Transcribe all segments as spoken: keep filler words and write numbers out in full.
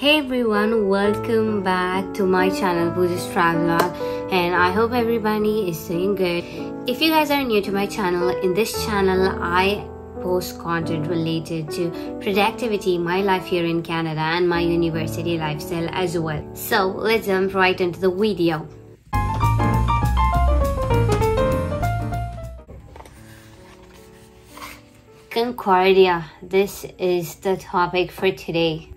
Hey everyone, welcome back to my channel Pooja's Travelog, and I hope everybody is doing good. If you guys are new to my channel, in this channel I post content related to productivity, my life here in Canada and my university lifestyle as well. So let's jump right into the video. Concordia, this is the topic for today.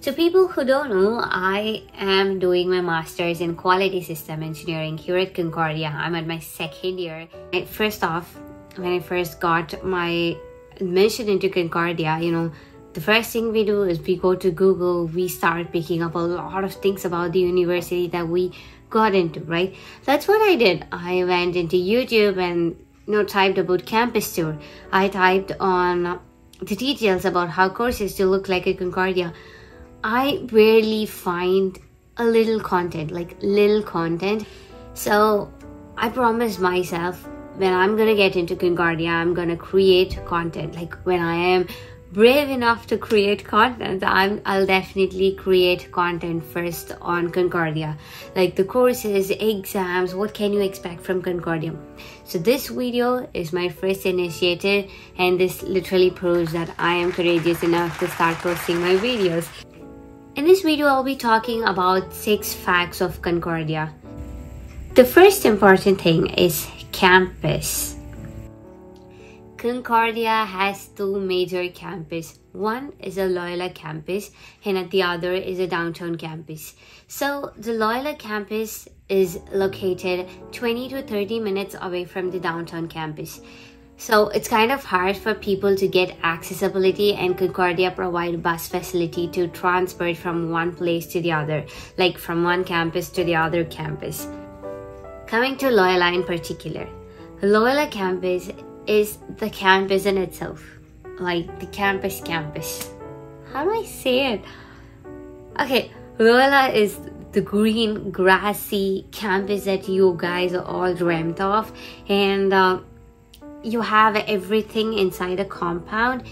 So people who don't know, I am doing my master's in Quality System Engineering here at Concordia. I'm at my second year. First off, when I first got my admission into Concordia, you know, the first thing we do is we go to Google, we start picking up a lot of things about the university that we got into, right? That's what I did. I went into YouTube and, you know, typed about campus tour. I typed on the details about how courses to look like at Concordia. I rarely find a little content, like little content. So I promised myself, when I'm gonna get into Concordia, I'm gonna create content. Like when I am brave enough to create content, I'm, I'll definitely create content first on Concordia. Like the courses, exams, what can you expect from Concordia? So this video is my first initiative, and this literally proves that I am courageous enough to start posting my videos. In this video, I'll be talking about six facts of Concordia. The first important thing is campus. Concordia has two major campuses. One is a Loyola campus and at the other is a downtown campus. So the Loyola campus is located twenty to thirty minutes away from the downtown campus. So it's kind of hard for people to get accessibility, and Concordia provide bus facility to transport from one place to the other, like from one campus to the other campus. Coming to Loyola in particular, Loyola campus is the campus in itself, like the campus campus. How do I say it? Okay, Loyola is the green grassy campus that you guys all dreamt of, and uh, you have everything inside a compound,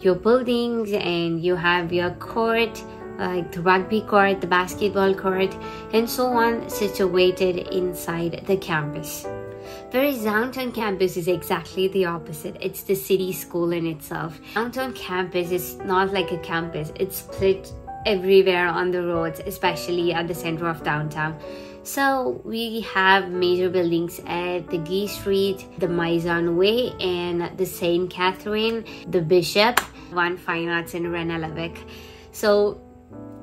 your buildings, and you have your court, like the rugby court, the basketball court, and so on, situated inside the campus. Whereas downtown campus is exactly the opposite. It's the city school in itself. Downtown campus is not like a campus. It's split everywhere on the roads, especially at the center of downtown. So we have major buildings at the Gee Street, the Maison Way, and the Saint Catherine, the Bishop, one Fine Arts in Renalavic. So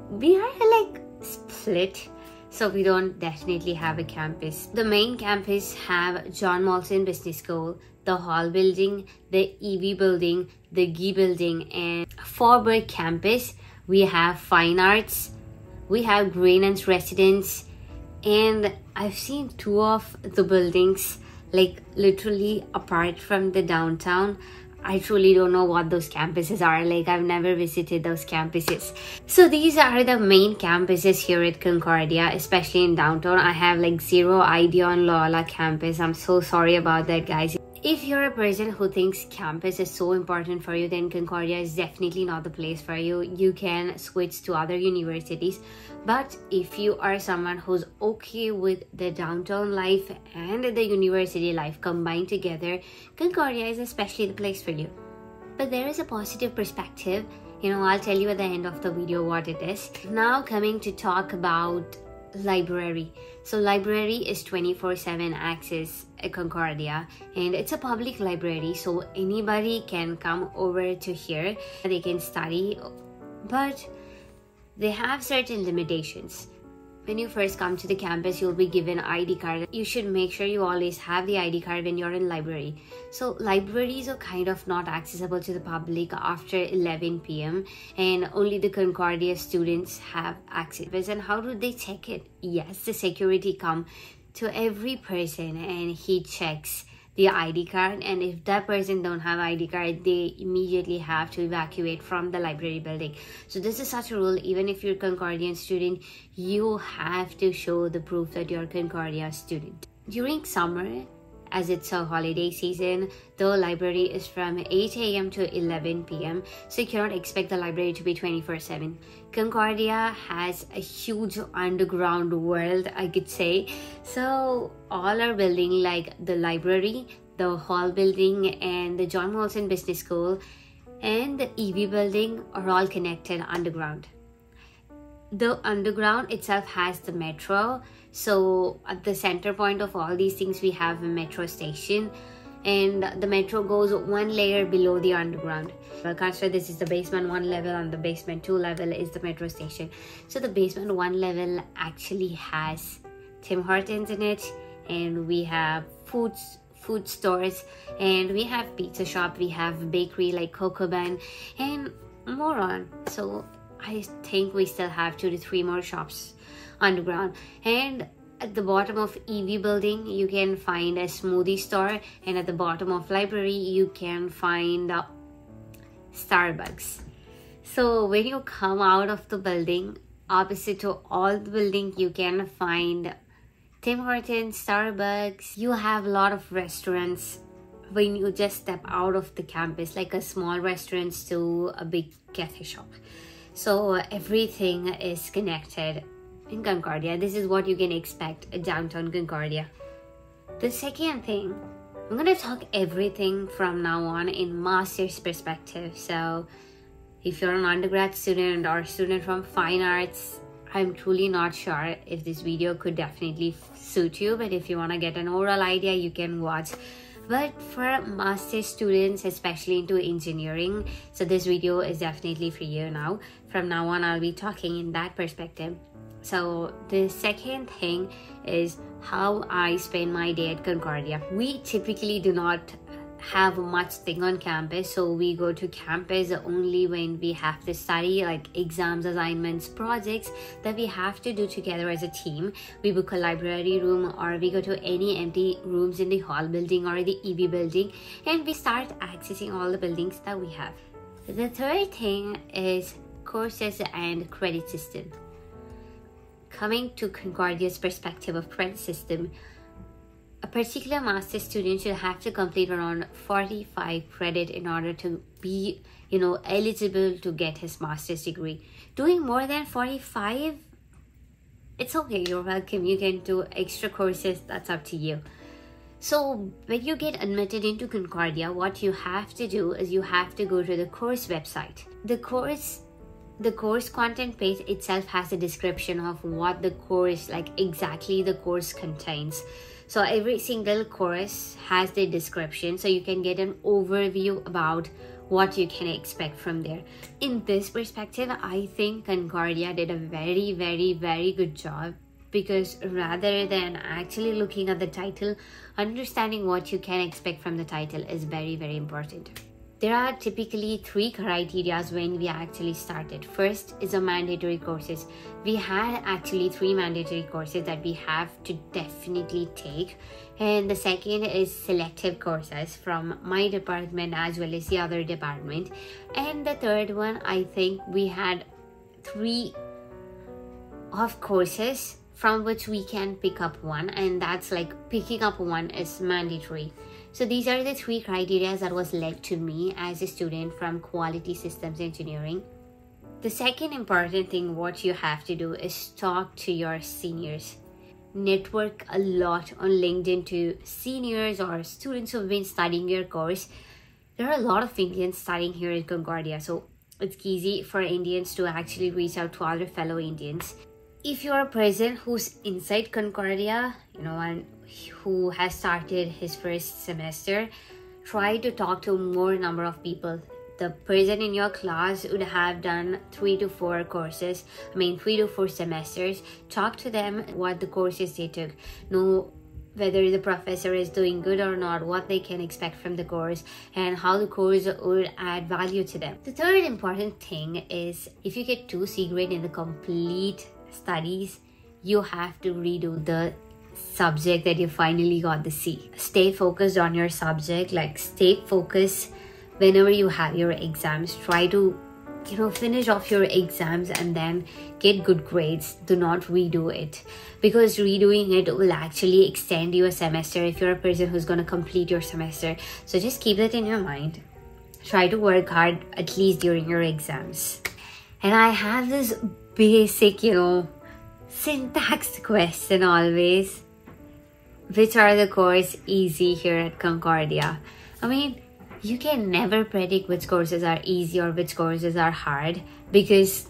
we are like split, so we don't definitely have a campus. The main campus have John Molson Business School, the Hall Building, the E V Building, the Gee Building, and Forberg campus. We have Fine Arts, we have Greenan's Residence, and I've seen two of the buildings like literally apart from the downtown. I truly don't know what those campuses are like. I've never visited those campuses. So these are the main campuses here at Concordia, especially in downtown. I have like zero idea on Loyola campus. I'm so sorry about that, guys. If you're a person who thinks campus is so important for you, then Concordia is definitely not the place for you. You can switch to other universities. But if you are someone who's okay with the downtown life and the university life combined together, Concordia is especially the place for you. But there is a positive perspective. You know, I'll tell you at the end of the video what it is. Now coming to talk about library. So library is twenty-four seven access at Concordia, and it's a public library, so anybody can come over to here, they can study, but they have certain limitations. When you first come to the campus, you'll be given I D card. You should make sure you always have the I D card when you're in library. So libraries are kind of not accessible to the public after eleven p m and only the Concordia students have access. And how do they check it? Yes, the security come to every person and he checks the I D card, and if that person don't have I D card, they immediately have to evacuate from the library building. So this is such a rule. Even if you're a Concordian student, you have to show the proof that you're a Concordia student. During summer As it's a holiday season, the library is from eight A M to eleven P M, so you cannot expect the library to be twenty-four seven. Concordia has a huge underground world, I could say. So all our building, like the library, the hall building, and the John Molson Business School, and the E B building are all connected underground. The underground itself has the metro, so at the center point of all these things we have a metro station, and the metro goes one layer below the underground. Consider this is the basement one level, and the basement two level is the metro station. So the basement one level actually has Tim Hortons in it, and we have foods food stores, and we have pizza shop, we have bakery like Cocoa Ban, and more on. So I think we still have two to three more shops underground. And at the bottom of E V building, you can find a smoothie store, and at the bottom of library, you can find uh, Starbucks. So when you come out of the building, opposite to all the building, you can find Tim Hortons, Starbucks. You have a lot of restaurants when you just step out of the campus, like a small restaurants to a big cafe shop. So everything is connected in Concordia. This is what you can expect at downtown Concordia. The second thing, I'm going to talk everything from now on in master's perspective. So if you're an undergrad student or student from Fine Arts, I'm truly not sure if this video could definitely suit you, but if you want to get an overall idea, you can watch. But for master's students, especially into engineering, so this video is definitely for you now. From now on, I'll be talking in that perspective. So the second thing is how I spend my day at Concordia. We typically do not have much thing on campus, so we go to campus only when we have to study, like exams, assignments, projects that we have to do together as a team. We book a library room, or we go to any empty rooms in the hall building or the E B building, and we start accessing all the buildings that we have. The third thing is courses and credit system. Coming to Concordia's perspective of credit system, a particular master's student should have to complete around forty-five credit in order to be, you know, eligible to get his master's degree. Doing more than forty-five, it's okay, you're welcome. You can do extra courses, that's up to you. So when you get admitted into Concordia, what you have to do is you have to go to the course website. The course The course content page itself has a description of what the course, like exactly the course contains. So every single course has the description, so you can get an overview about what you can expect from there. In this perspective, I think Concordia did a very, very, very good job, because rather than actually looking at the title, understanding what you can expect from the title is very, very important. There are typically three criteria when we actually started. First is the mandatory courses. We had actually three mandatory courses that we have to definitely take. And the second is selective courses from my department as well as the other department. And the third one, I think we had three of courses from which we can pick up one. And that's like picking up one is mandatory. So these are the three criteria that was led to me as a student from Quality Systems Engineering. The second important thing what you have to do is talk to your seniors. Network a lot on LinkedIn to seniors or students who've been studying your course. There are a lot of Indians studying here at Concordia, so it's easy for Indians to actually reach out to other fellow Indians. If you're a person who's inside Concordia, you know, and who has started his first semester, try to talk to more number of people. The person in your class would have done three to four courses, I mean three to four semesters. Talk to them what the courses they took. Know whether the professor is doing good or not, what they can expect from the course, and how the course would add value to them. The third important thing is if you get two C grade in the complete studies, you have to redo the subject that you finally got the C. Stay focused on your subject, like stay focused whenever you have your exams. Try to you know, finish off your exams and then get good grades. Do not redo it, because redoing it will actually extend your semester if you're a person who's going to complete your semester. So just keep that in your mind. Try to work hard at least during your exams. And I have this basic, you know, syntax question always. Which are the courses easy here at Concordia? I mean, you can never predict which courses are easy or which courses are hard, because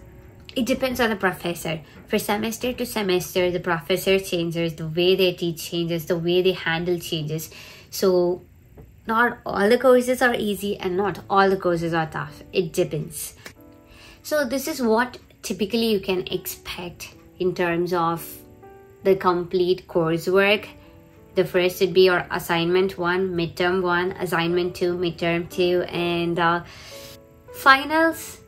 it depends on the professor. For semester to semester, the professor changes, the way they teach changes, the way they handle changes. So not all the courses are easy and not all the courses are tough. It depends. So this is what typically you can expect in terms of the complete coursework. The first would be your assignment one, midterm one, assignment two, midterm two, and uh, finals.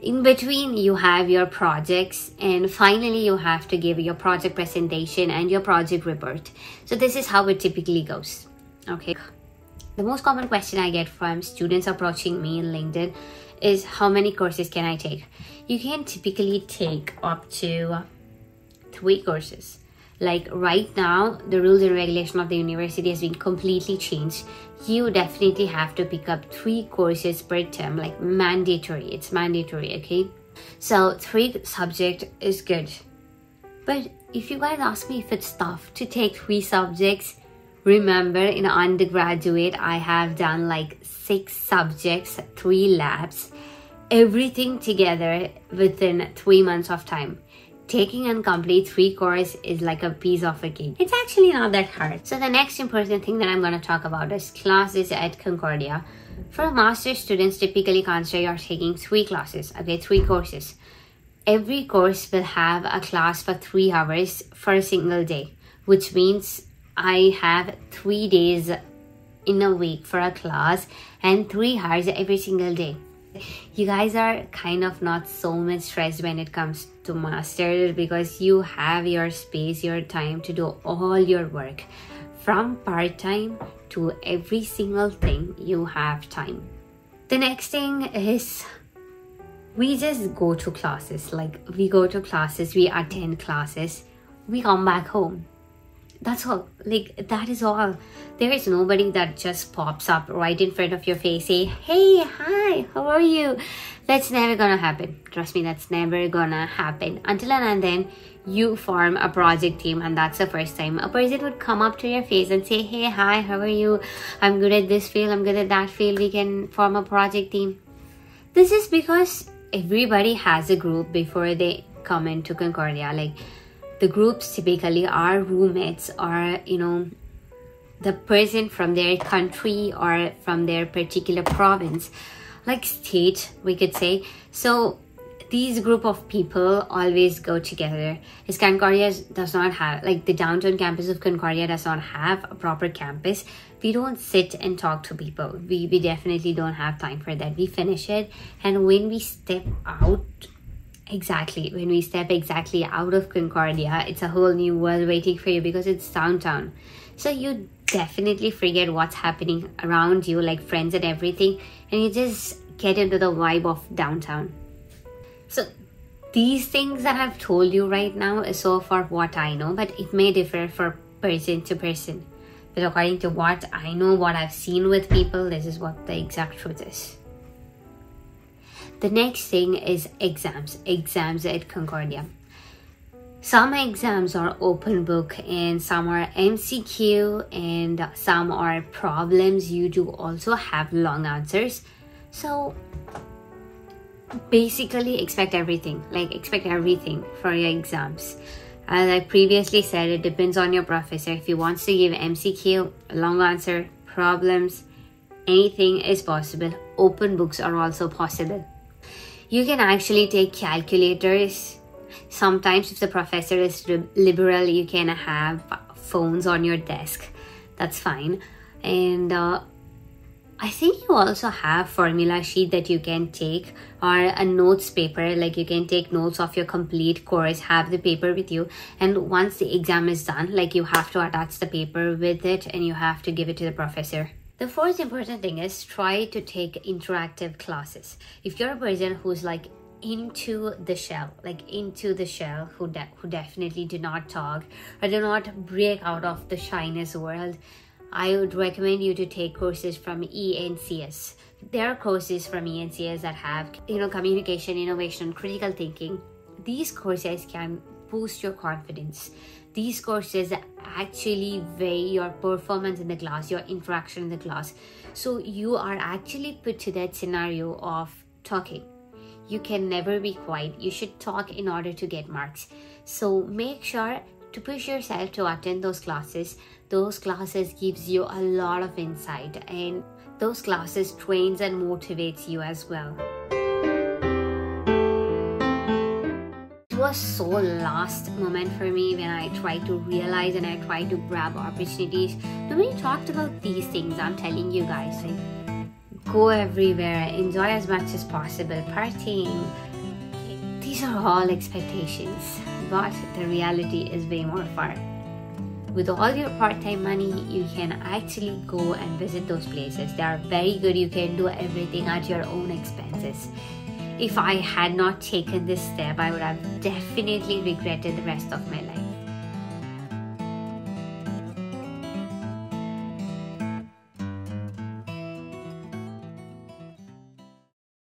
In between, you have your projects, and finally you have to give your project presentation and your project report. So this is how it typically goes. Okay. The most common question I get from students approaching me in LinkedIn is, how many courses can I take? You can typically take up to three courses. Like right now, the rules and regulation of the university has been completely changed. You definitely have to pick up three courses per term, like mandatory. It's mandatory, okay? So three subject is good. But if you guys ask me if it's tough to take three subjects, remember in undergraduate, I have done like six subjects, three labs, everything together within three months of time. Taking and complete three courses is like a piece of a cake. It's actually not that hard. So the next important thing that I'm going to talk about is classes at Concordia. For master's students, typically consider you're taking three classes, okay, three courses. Every course will have a class for three hours for a single day, which means I have three days in a week for a class and three hours every single day. You guys are kind of not so much stressed when it comes to master, because you have your space, your time to do all your work. From part-time to every single thing, you have time. The next thing is, we just go to classes. Like, we go to classes, we attend classes, we come back home. That's all. Like, that is all. There is nobody that just pops up right in front of your face, say, hey, hi, how are you? That's never gonna happen. Trust me, that's never gonna happen. Until and then, you form a project team, and that's the first time a person would come up to your face and say, hey, hi, how are you? I'm good at this field, I'm good at that field, we can form a project team. This is because everybody has a group before they come into Concordia. Like, the groups typically are roommates, or, you know, the person from their country or from their particular province, like state, we could say. So these group of people always go together. As Concordia does not have, like, the downtown campus of Concordia does not have a proper campus. We don't sit and talk to people. We, we definitely don't have time for that. We finish it, and when we step out, Exactly. When we step exactly out of Concordia, it's a whole new world waiting for you, because it's downtown. So you definitely forget what's happening around you, like friends and everything, and you just get into the vibe of downtown. So these things that I've told you right now is so far what I know, but it may differ from person to person. But according to what I know, what I've seen with people, this is what the exact truth is. The next thing is exams, exams at Concordia. Some exams are open book, and some are M C Q, and some are problems. You do also have long answers. So basically expect everything, like expect everything for your exams. As I previously said, it depends on your professor. If he wants to give M C Q, long answer, problems, anything is possible. Open books are also possible. You can actually take calculators. Sometimes if the professor is liberal, you can have phones on your desk. That's fine. And uh, I think you also have formula sheet that you can take, or a notes paper. Like, you can take notes of your complete course, have the paper with you. And once the exam is done, like, you have to attach the paper with it and you have to give it to the professor. The fourth important thing is try to take interactive classes. If you're a person who's like into the shell, like into the shell, who, de who definitely do not talk or do not break out of the shyness world, I would recommend you to take courses from E N C S. There are courses from E N C S that have, you know, communication, innovation, critical thinking. These courses can boost your confidence. These courses actually weigh your performance in the class, your interaction in the class. So you are actually put to that scenario of talking. You can never be quiet. You should talk in order to get marks. So make sure to push yourself to attend those classes. Those classes gives you a lot of insight, and those classes trains and motivates you as well. It was so last moment for me when I tried to realize and I tried to grab opportunities. Nobody talked about these things, I'm telling you guys. Like, go everywhere, enjoy as much as possible, partying. These are all expectations, but the reality is way more far. With all your part-time money, you can actually go and visit those places. They are very good. You can do everything at your own expenses. If I had not taken this step, I would have definitely regretted the rest of my life.